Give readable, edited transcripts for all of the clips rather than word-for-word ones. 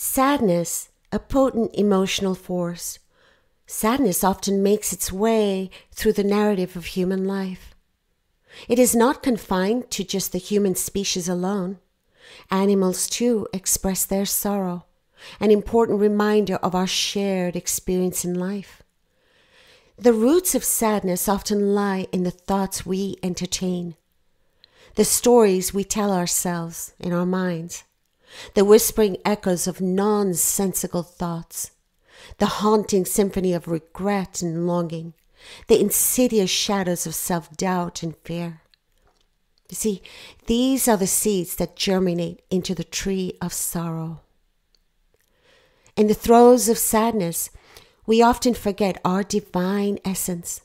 Sadness, a potent emotional force. Sadness often makes its way through the narrative of human life. It is not confined to just the human species alone. Animals, too, express their sorrow, an important reminder of our shared experience in life. The roots of sadness often lie in the thoughts we entertain, the stories we tell ourselves in our minds, the whispering echoes of nonsensical thoughts, the haunting symphony of regret and longing, the insidious shadows of self-doubt and fear. You see, these are the seeds that germinate into the tree of sorrow. In the throes of sadness, we often forget our divine essence,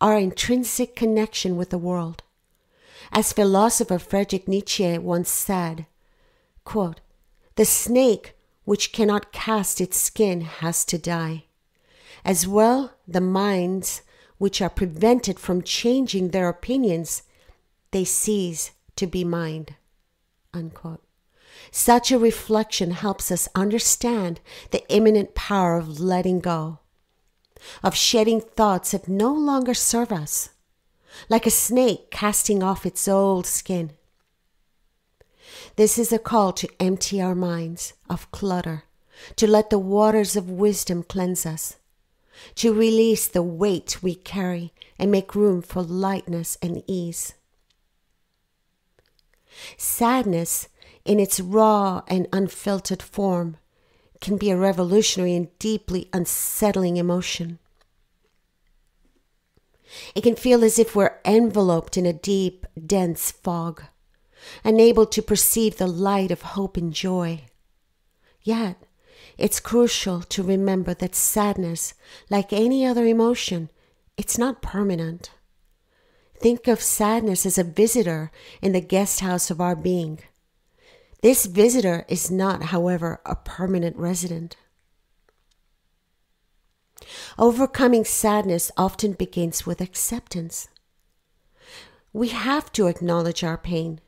our intrinsic connection with the world. As philosopher Friedrich Nietzsche once said, quote, "The snake which cannot cast its skin has to die. As well, the minds which are prevented from changing their opinions, they cease to be mind." Unquote. Such a reflection helps us understand the imminent power of letting go, of shedding thoughts that no longer serve us, like a snake casting off its old skin. This is a call to empty our minds of clutter, to let the waters of wisdom cleanse us, to release the weight we carry and make room for lightness and ease. Sadness, in its raw and unfiltered form, can be a revolutionary and deeply unsettling emotion. It can feel as if we're enveloped in a deep, dense fog, unable to perceive the light of hope and joy. Yet, it's crucial to remember that sadness, like any other emotion, it's not permanent. Think of sadness as a visitor in the guest house of our being. This visitor is not, however, a permanent resident. Overcoming sadness often begins with acceptance. We have to acknowledge our pain.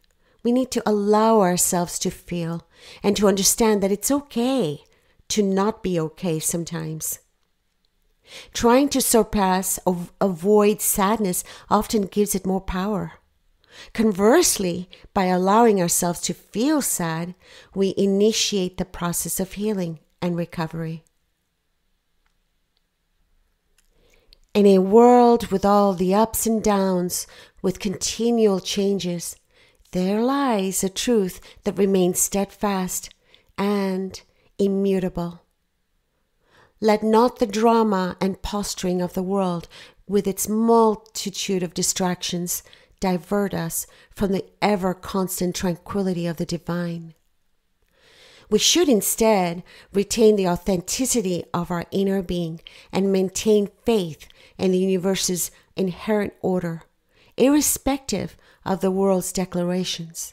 We need to allow ourselves to feel and to understand that it's okay to not be okay sometimes. Trying to surpass or avoid sadness often gives it more power. Conversely, by allowing ourselves to feel sad, we initiate the process of healing and recovery. In a world with all the ups and downs, with continual changes, there lies a truth that remains steadfast and immutable. Let not the drama and posturing of the world, with its multitude of distractions, divert us from the ever-constant tranquility of the divine. We should instead retain the authenticity of our inner being and maintain faith in the universe's inherent order, irrespective of the world's declarations.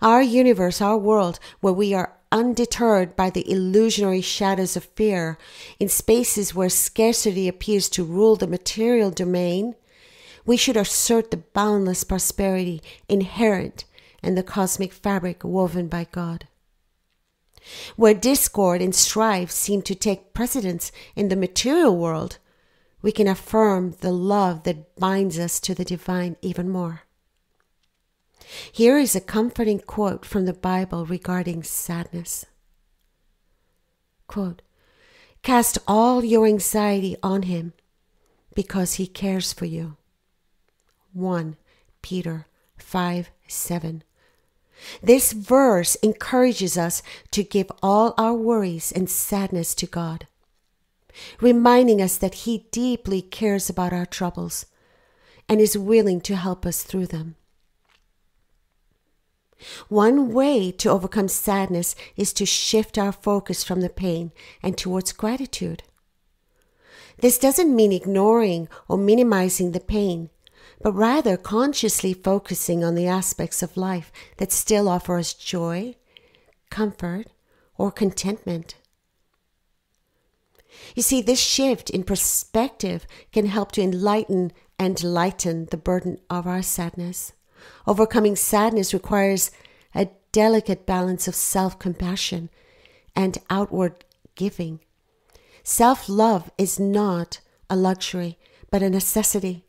Our universe, our world, where we are undeterred by the illusionary shadows of fear, in spaces where scarcity appears to rule the material domain, we should assert the boundless prosperity inherent in the cosmic fabric woven by God. Where discord and strife seem to take precedence in the material world, we can affirm the love that binds us to the divine even more. Here is a comforting quote from the Bible regarding sadness. Quote, "Cast all your anxiety on him because he cares for you." 1 Peter 5:7. This verse encourages us to give all our worries and sadness to God, reminding us that he deeply cares about our troubles and is willing to help us through them. One way to overcome sadness is to shift our focus from the pain and towards gratitude. This doesn't mean ignoring or minimizing the pain, but rather consciously focusing on the aspects of life that still offer us joy, comfort, or contentment. You see, this shift in perspective can help to enlighten and lighten the burden of our sadness. Overcoming sadness requires a delicate balance of self-compassion and outward giving. Self-love is not a luxury, but a necessity,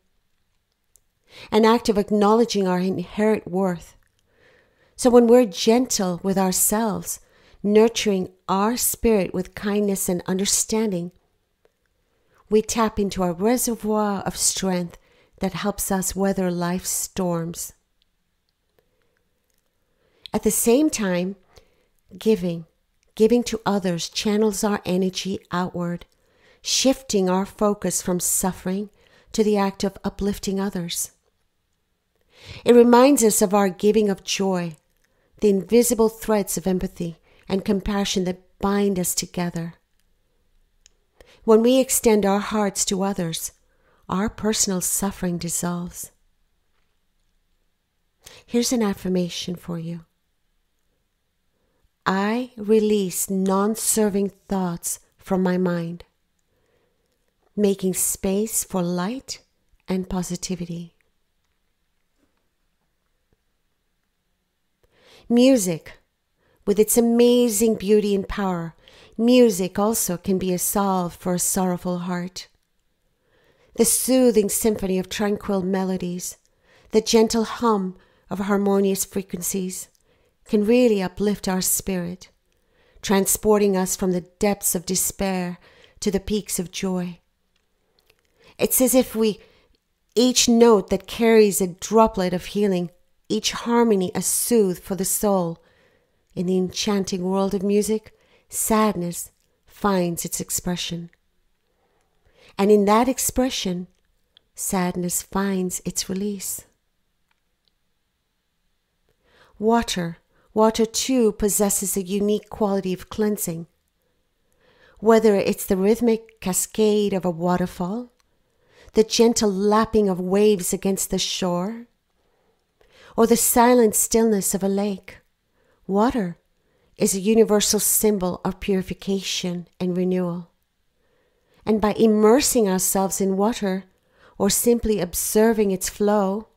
an act of acknowledging our inherent worth. So when we're gentle with ourselves, nurturing our spirit with kindness and understanding, we tap into our reservoir of strength that helps us weather life's storms. At the same time, giving to others channels our energy outward, shifting our focus from suffering to the act of uplifting others. It reminds us of our giving of joy, the invisible threads of empathy and compassion that bind us together. When we extend our hearts to others, our personal suffering dissolves. Here's an affirmation for you. I release non-serving thoughts from my mind, making space for light and positivity. Music, with its amazing beauty and power, music also can be a salve for a sorrowful heart. The soothing symphony of tranquil melodies, the gentle hum of harmonious frequencies, can really uplift our spirit, transporting us from the depths of despair to the peaks of joy. It's as if each note that carries a droplet of healing, each harmony a soothe for the soul. In the enchanting world of music, sadness finds its expression. And in that expression, sadness finds its release. Water too possesses a unique quality of cleansing. Whether it's the rhythmic cascade of a waterfall, the gentle lapping of waves against the shore, or the silent stillness of a lake, water is a universal symbol of purification and renewal. And by immersing ourselves in water, or simply observing its flow,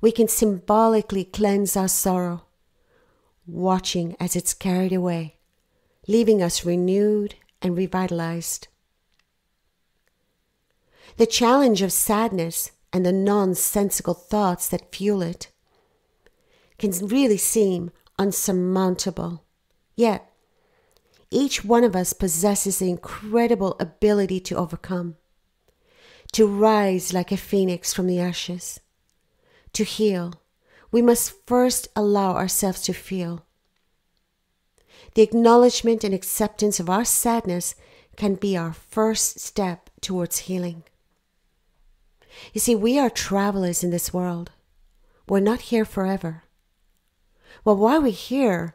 we can symbolically cleanse our sorrow, watching as it's carried away, leaving us renewed and revitalized. The challenge of sadness and the nonsensical thoughts that fuel it can really seem unsurmountable. Yet, each one of us possesses the incredible ability to overcome, to rise like a phoenix from the ashes. To heal, we must first allow ourselves to feel. The acknowledgement and acceptance of our sadness can be our first step towards healing. You see, we are travelers in this world. We're not here forever. Well, while we're here,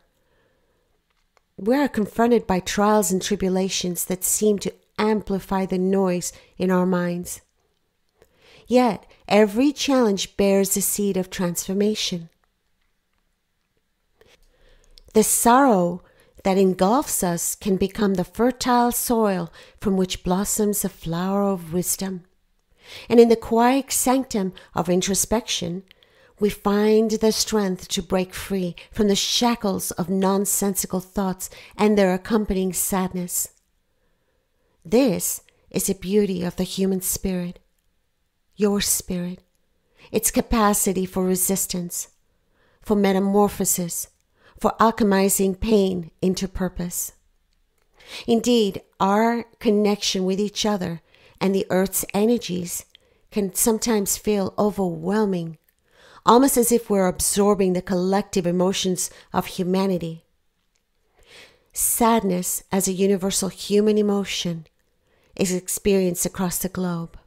we are confronted by trials and tribulations that seem to amplify the noise in our minds. Yet, every challenge bears the seed of transformation. The sorrow that engulfs us can become the fertile soil from which blossoms a flower of wisdom. And in the quiet sanctum of introspection, we find the strength to break free from the shackles of nonsensical thoughts and their accompanying sadness. This is the beauty of the human spirit, your spirit, its capacity for resistance, for metamorphosis, for alchemizing pain into purpose. Indeed, our connection with each other and the earth's energies can sometimes feel overwhelming, almost as if we're absorbing the collective emotions of humanity. Sadness as a universal human emotion is experienced across the globe.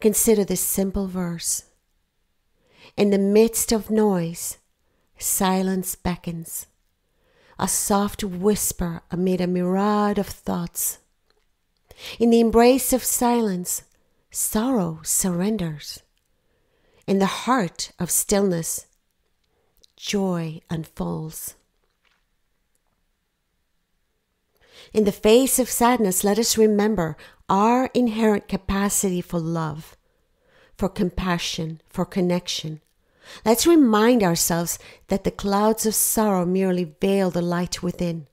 Consider this simple verse. In the midst of noise, silence beckons, a soft whisper amid a myriad of thoughts. In the embrace of silence, sorrow surrenders. In the heart of stillness, joy unfolds. In the face of sadness, let us remember our inherent capacity for love, for compassion, for connection, Let's remind ourselves that the clouds of sorrow merely veil the light within,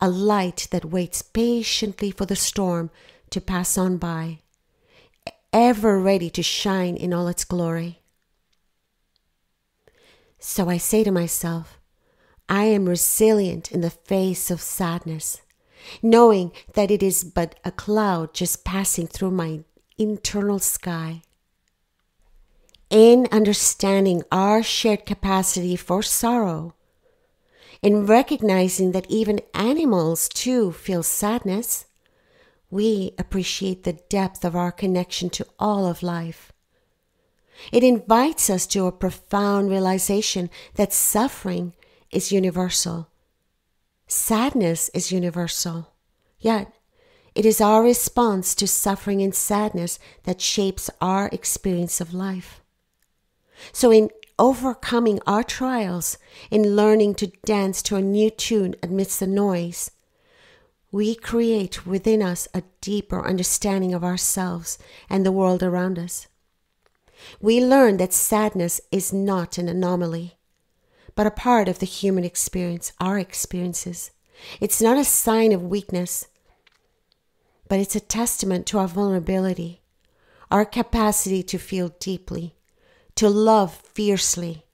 a light that waits patiently for the storm to pass on by, ever ready to shine in all its glory. So I say to myself, I am resilient in the face of sadness, knowing that it is but a cloud just passing through my internal sky. In understanding our shared capacity for sorrow, in recognizing that even animals too feel sadness, we appreciate the depth of our connection to all of life. It invites us to a profound realization that suffering is universal. Sadness is universal. Yet, it is our response to suffering and sadness that shapes our experience of life. So in overcoming our trials, in learning to dance to a new tune amidst the noise, we create within us a deeper understanding of ourselves and the world around us. We learn that sadness is not an anomaly, but a part of the human experience, our experiences. It's not a sign of weakness, but it's a testament to our vulnerability, our capacity to feel deeply, to love fiercely,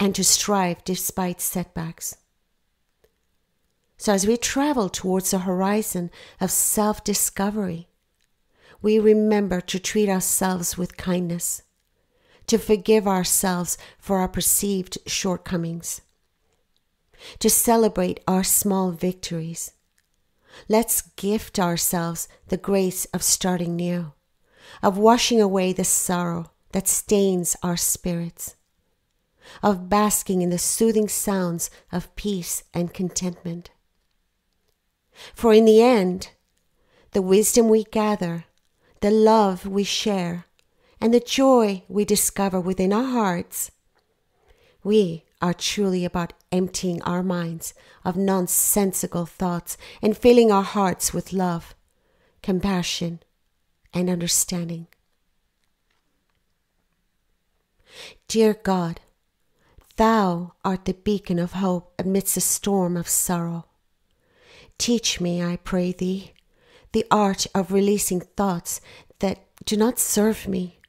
and to strive despite setbacks. So as we travel towards the horizon of self-discovery, we remember to treat ourselves with kindness, to forgive ourselves for our perceived shortcomings, to celebrate our small victories. Let's gift ourselves the grace of starting new, of washing away the sorrow that stains our spirits, of basking in the soothing sounds of peace and contentment. For in the end, the wisdom we gather, the love we share, and the joy we discover within our hearts, we are truly about emptying our minds of nonsensical thoughts and filling our hearts with love, compassion, and understanding. Dear God, Thou art the beacon of hope amidst a storm of sorrow. Teach me, I pray Thee, the art of releasing thoughts that do not serve me,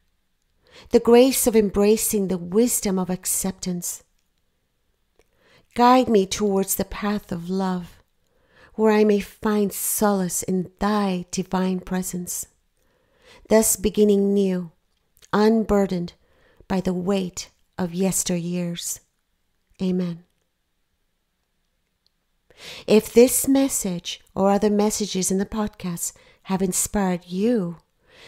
the grace of embracing the wisdom of acceptance. Guide me towards the path of love, where I may find solace in Thy divine presence, thus beginning new, unburdened by the weight of yesteryears. Amen. If this message or other messages in the podcast have inspired you,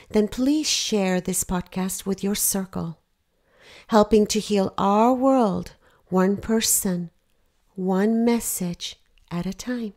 then please share this podcast with your circle, helping to heal our world one person, one message at a time.